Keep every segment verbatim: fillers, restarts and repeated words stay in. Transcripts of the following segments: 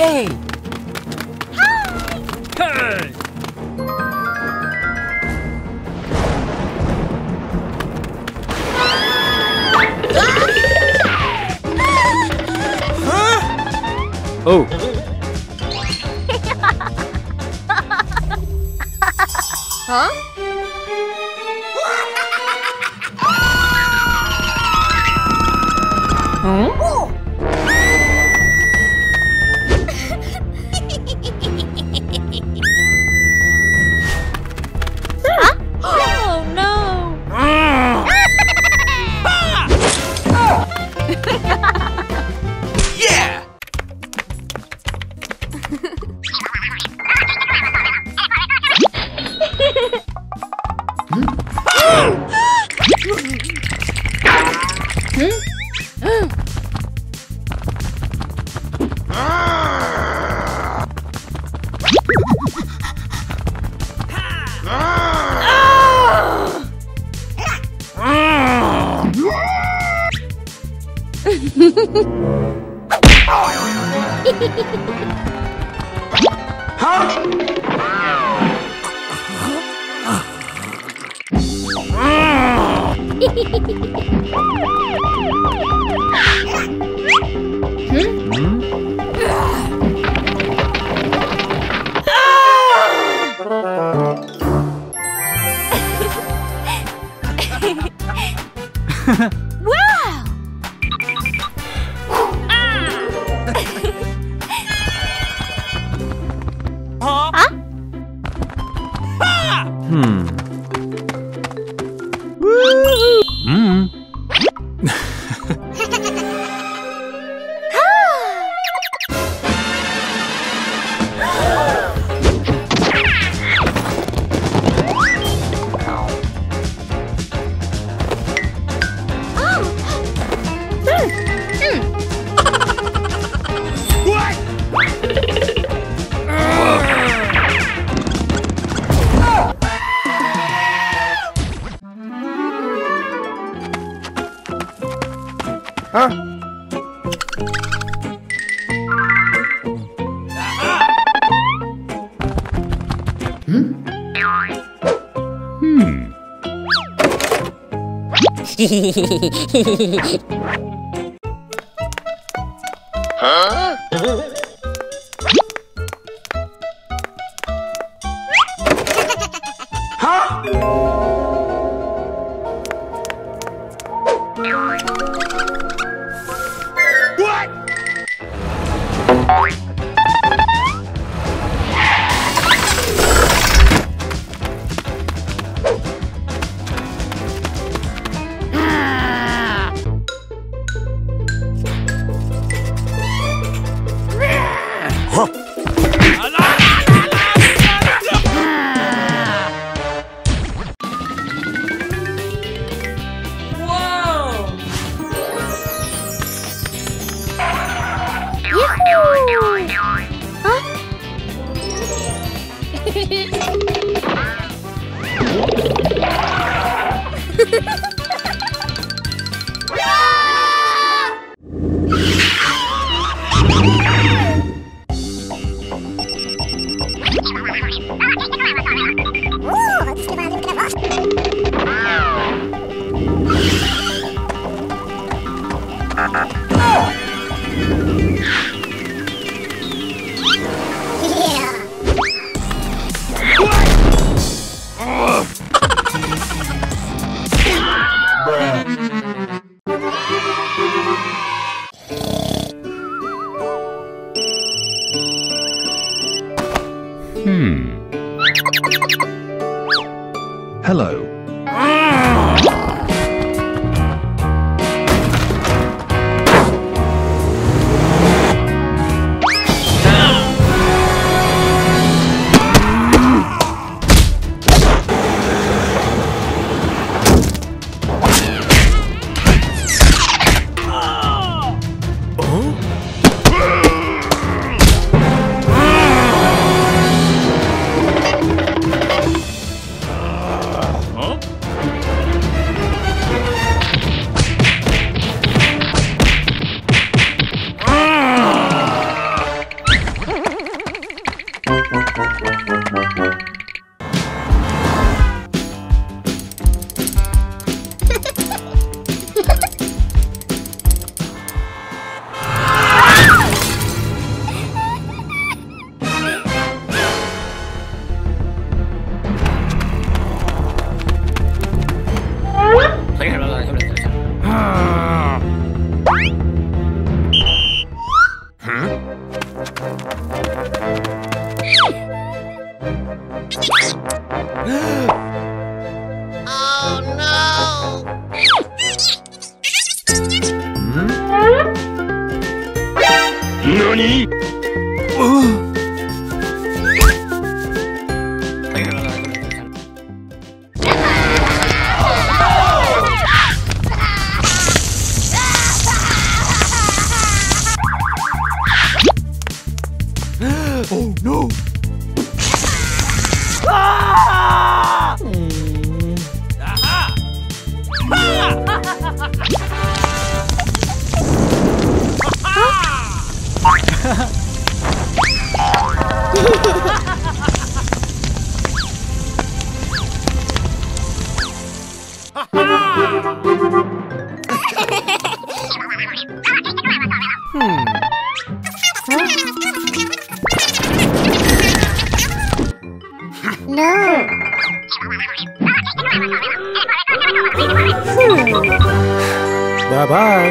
Hey! Hi! Hey! Huh? Oh. Huh? Hmm? Oh. Huh? Oh no! Yeah! Huh? 何？ Oh no! Ah! Mm. Aha! Hmm. Bye-bye. Wow.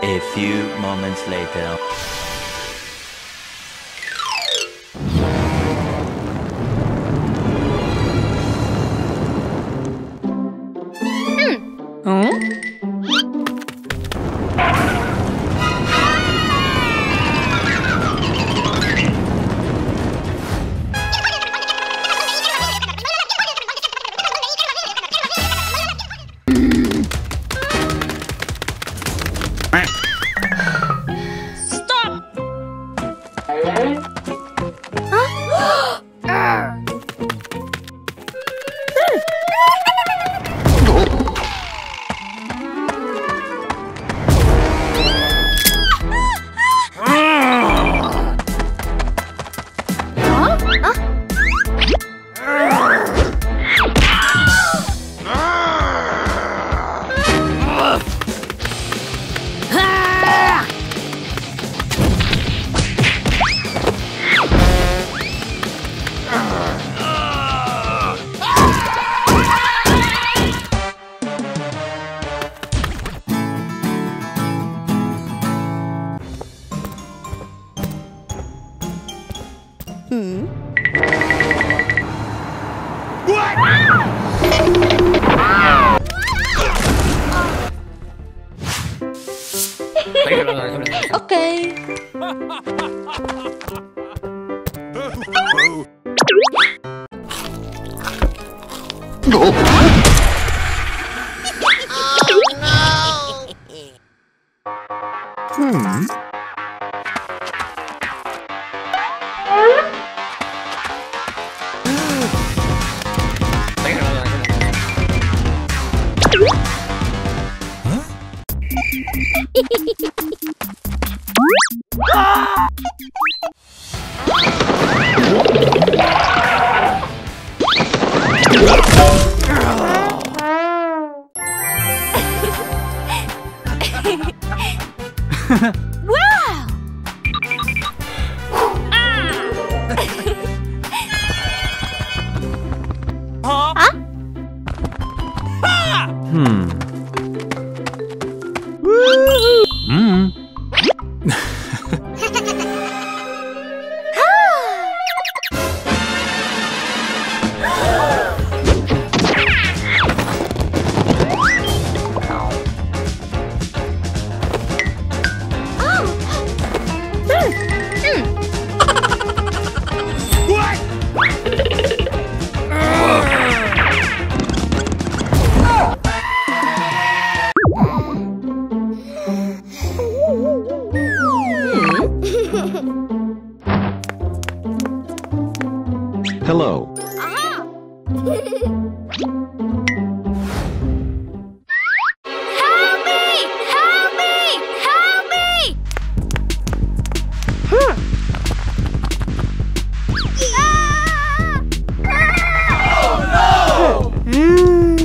A few moments later. Hmm. Hello. Aha! Help me! Help me! Help me! Huh. Ah! Oh no! Mm.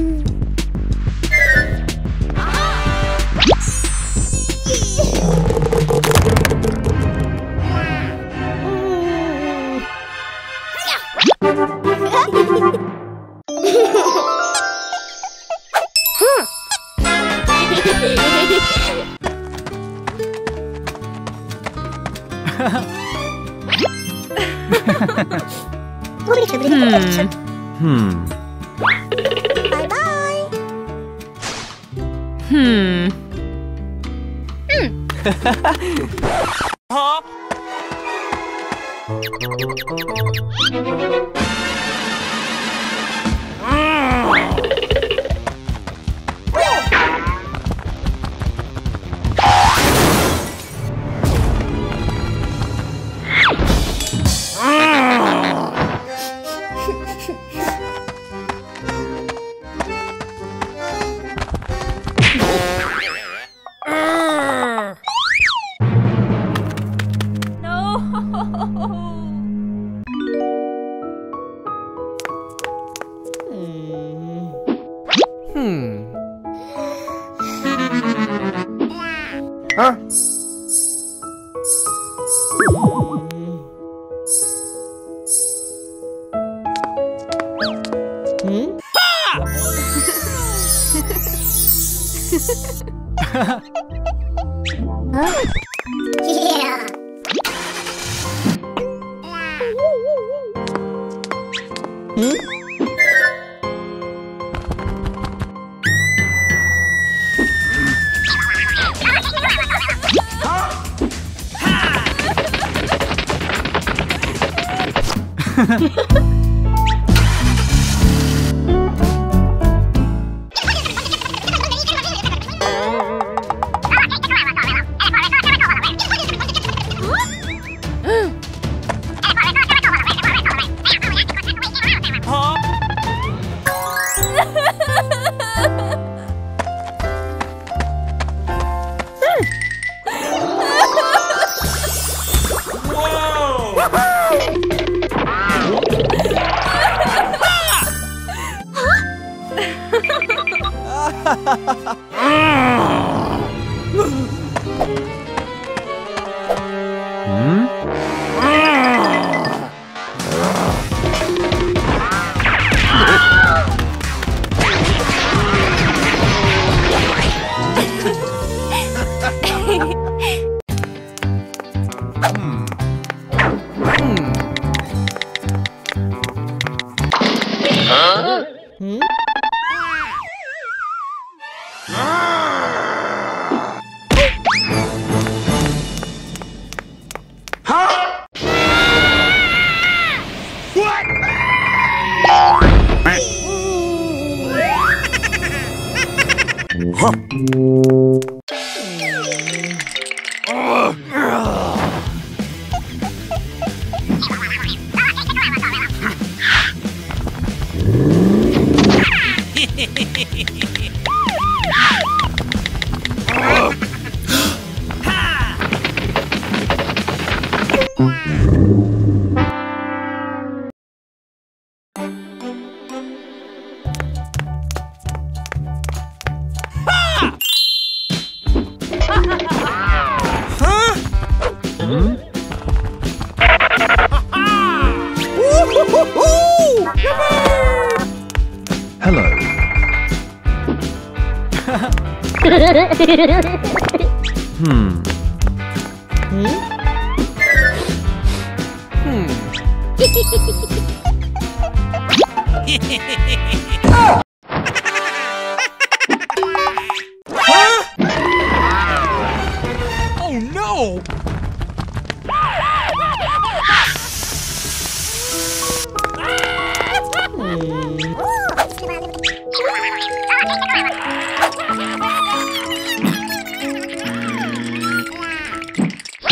Ah. Hmm. Bye bye. Hmm. Hmm.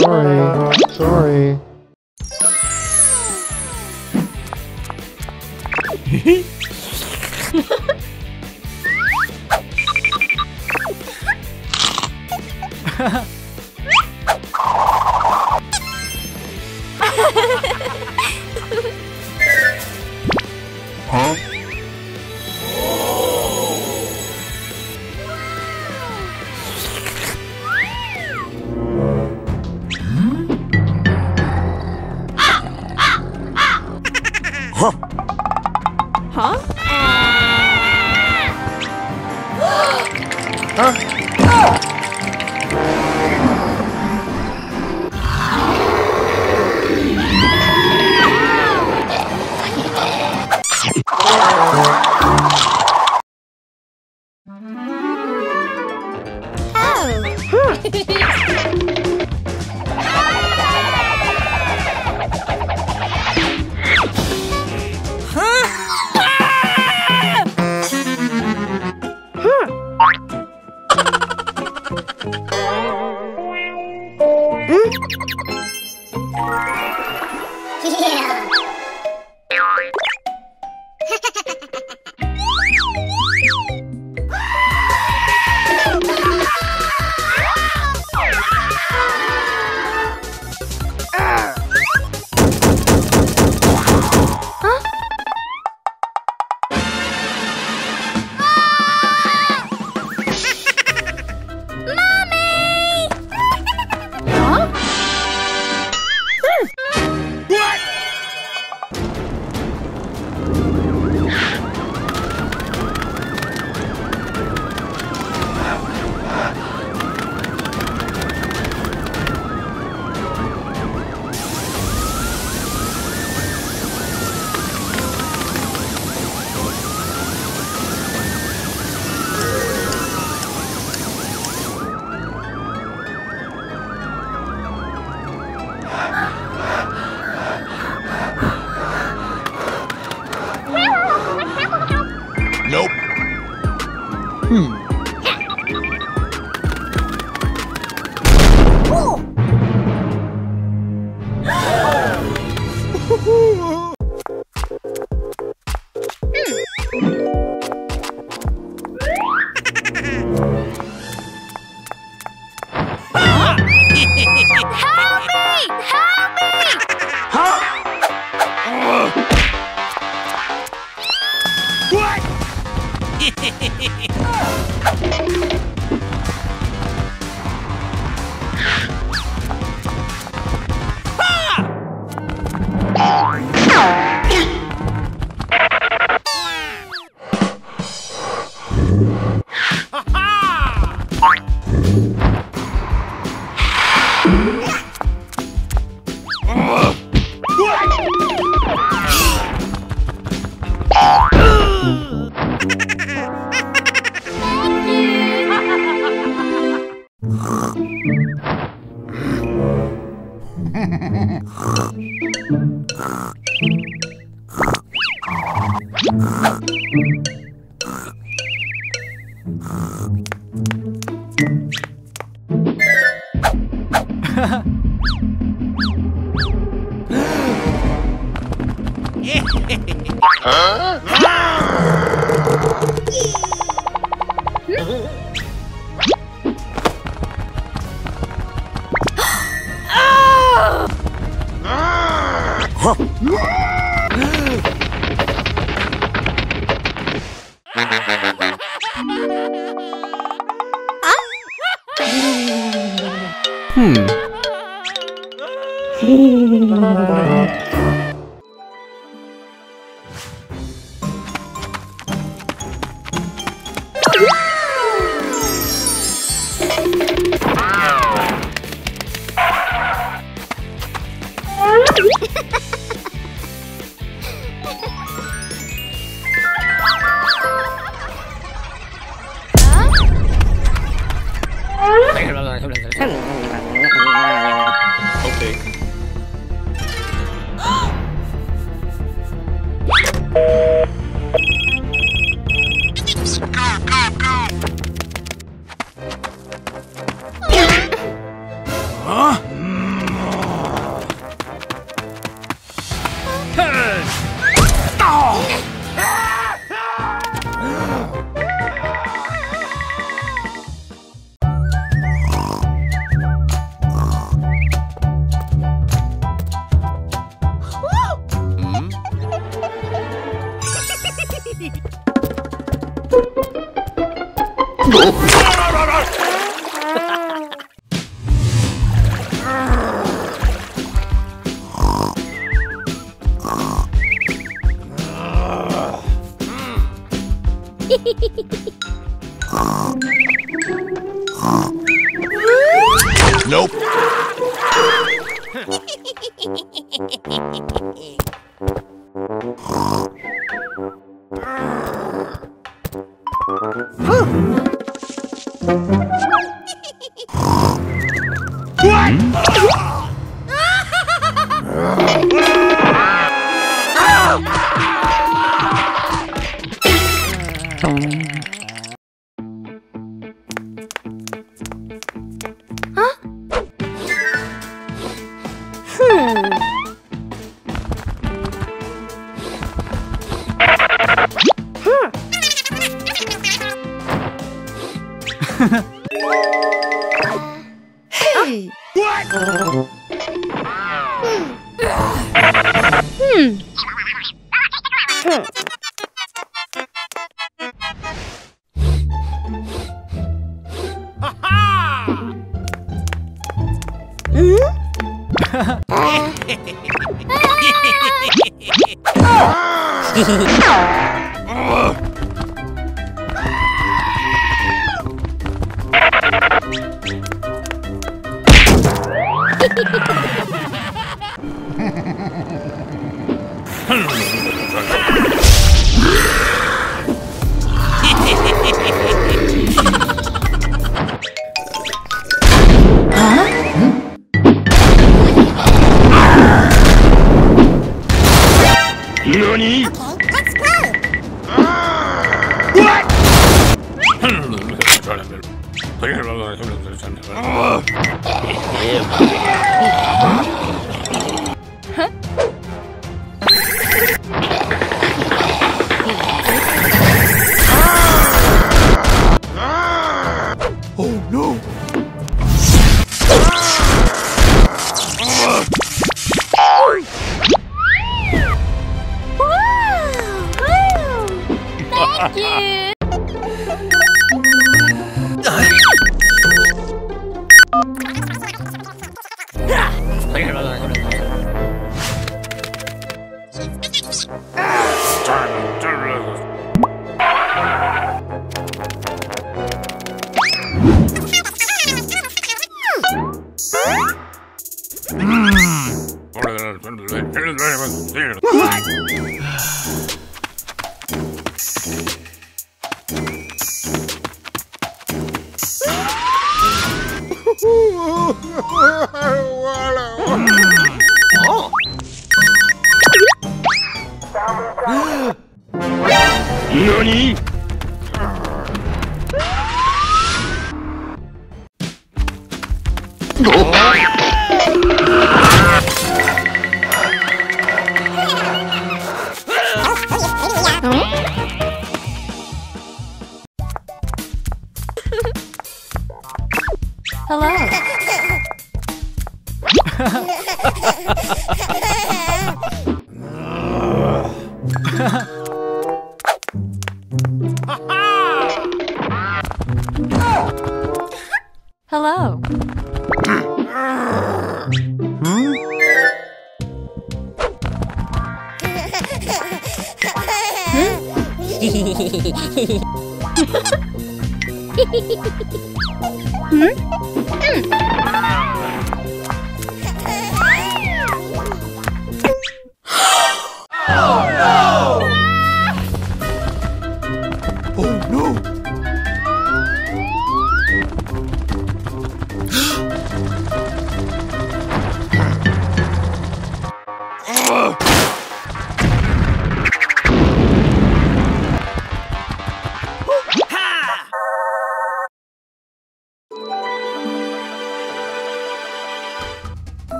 Huh? Sorry. Okay.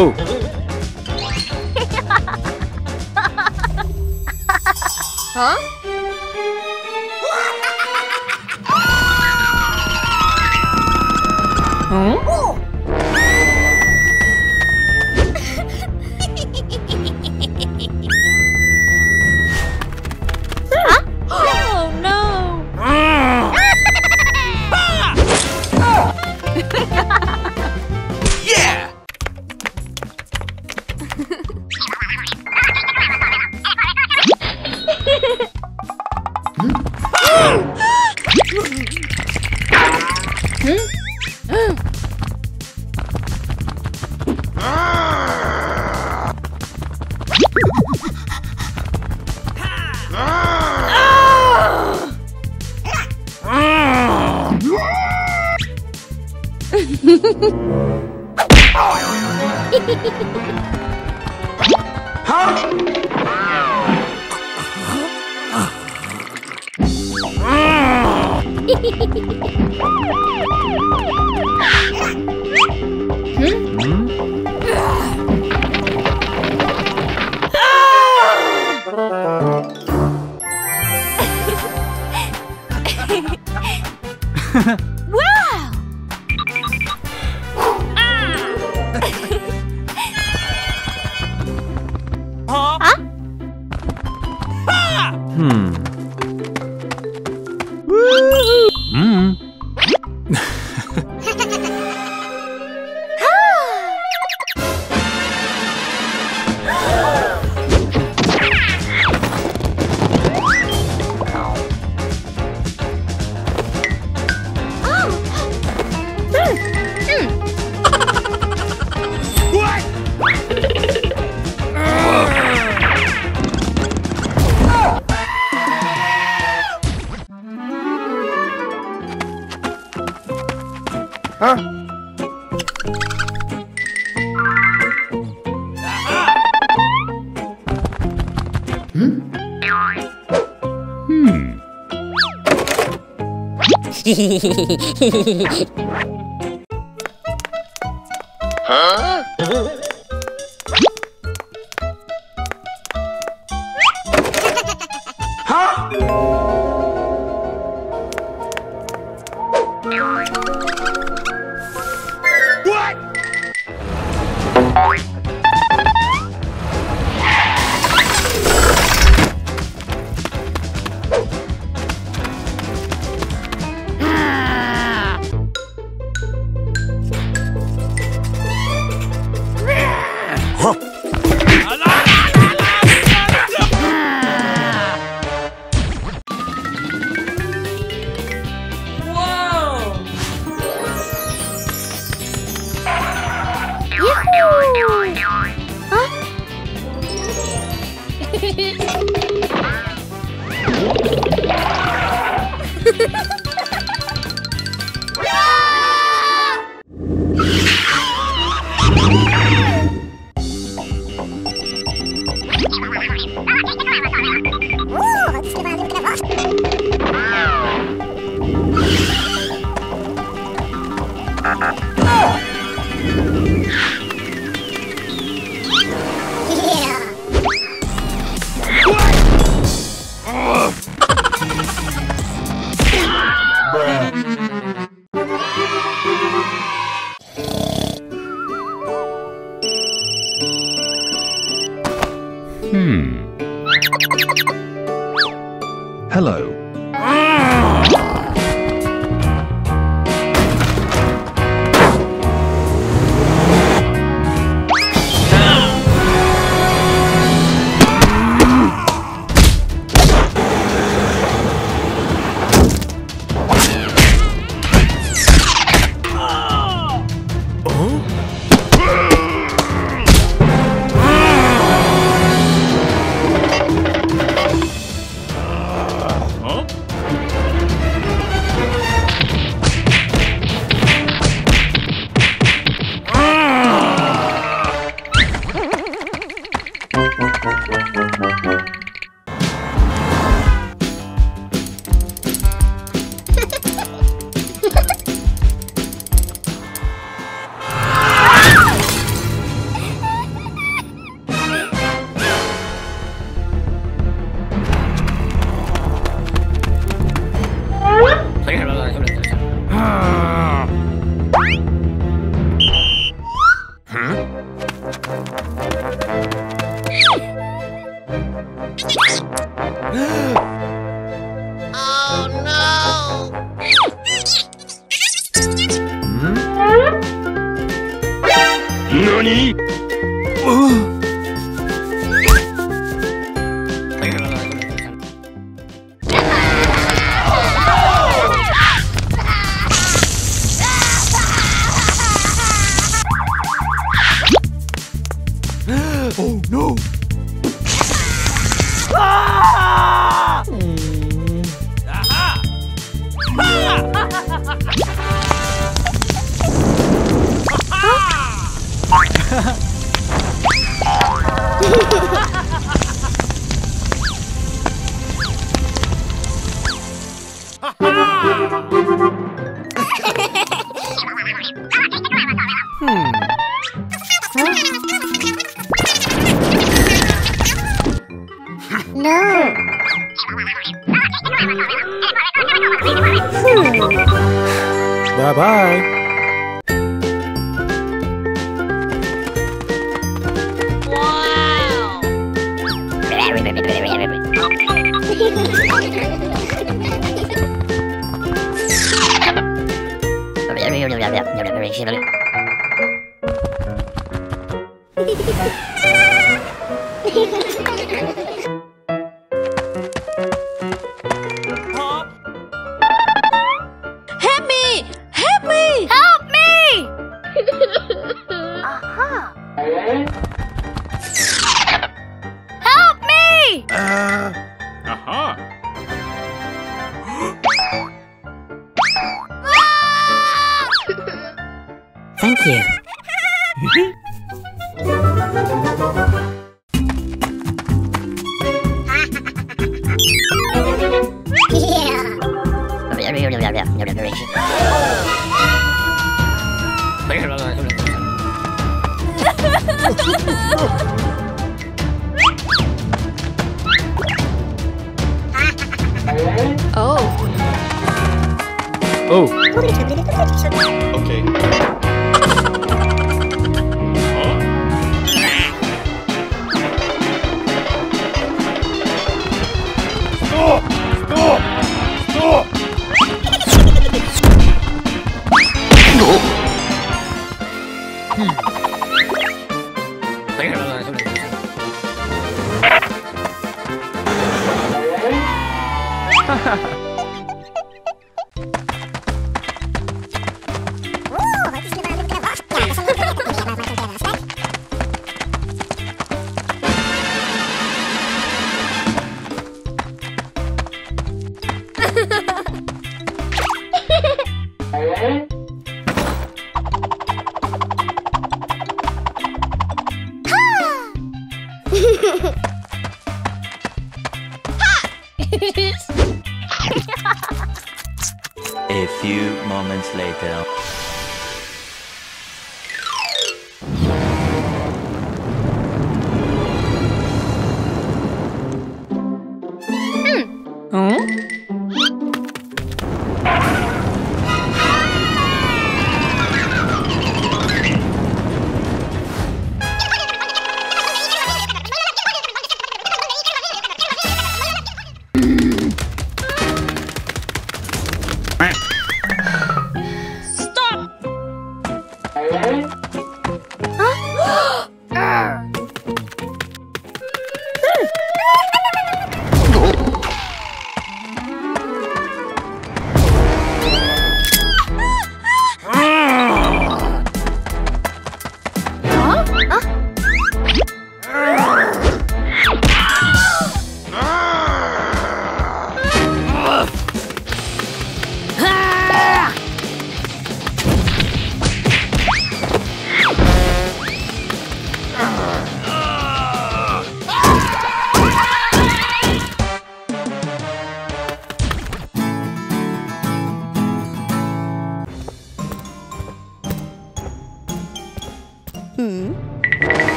Oh. Huh? Huh? Oh.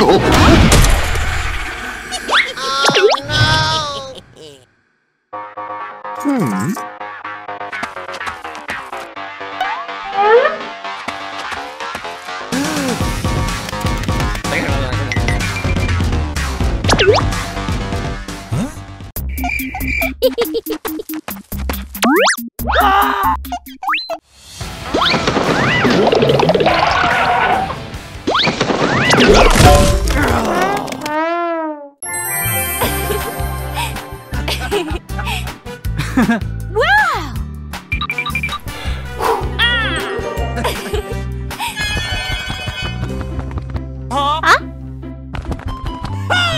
Oh! Wow! Ah! Huh?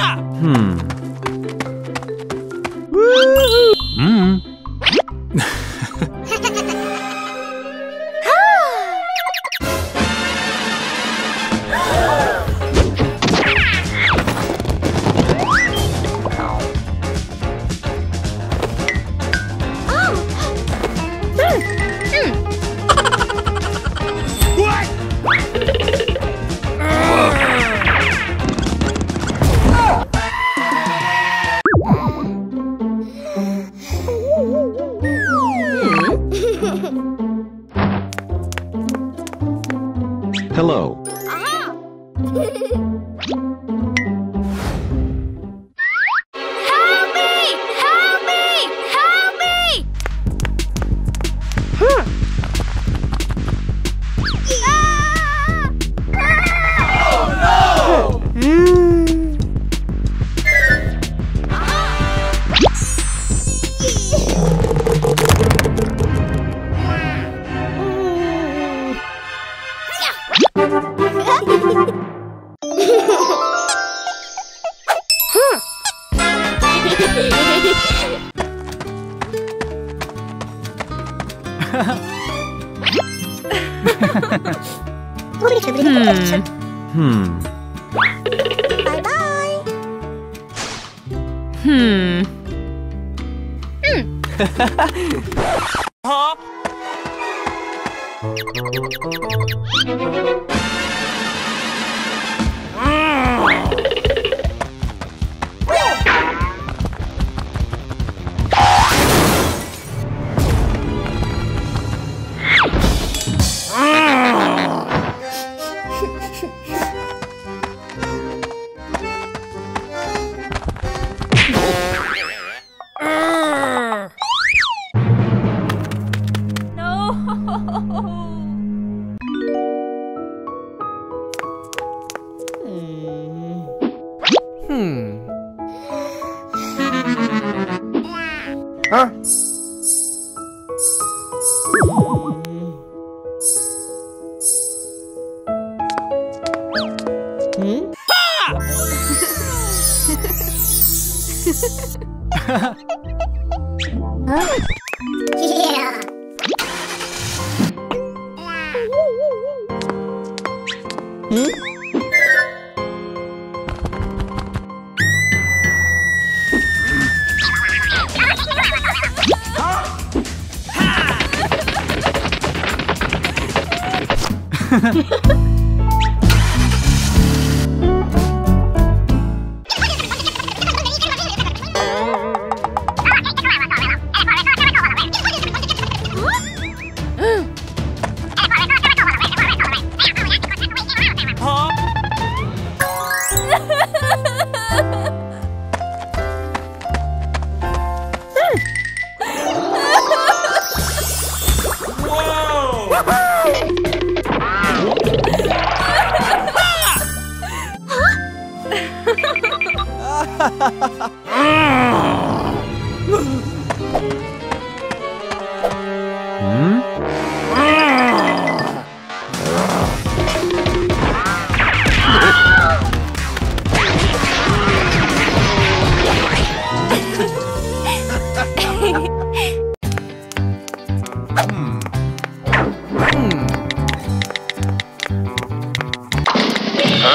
Ha! Hmm. Woo-hoo! Mm. Hello. Aha. Help me! Help me! Help me! Huh. Ah! Ah! Oh no! Mm. Ah! Hmm. Bye bye. Hmm. Hmm. Huh? Huh? Hmm? Ha! Huh? Yeah. Hmm? Hmm?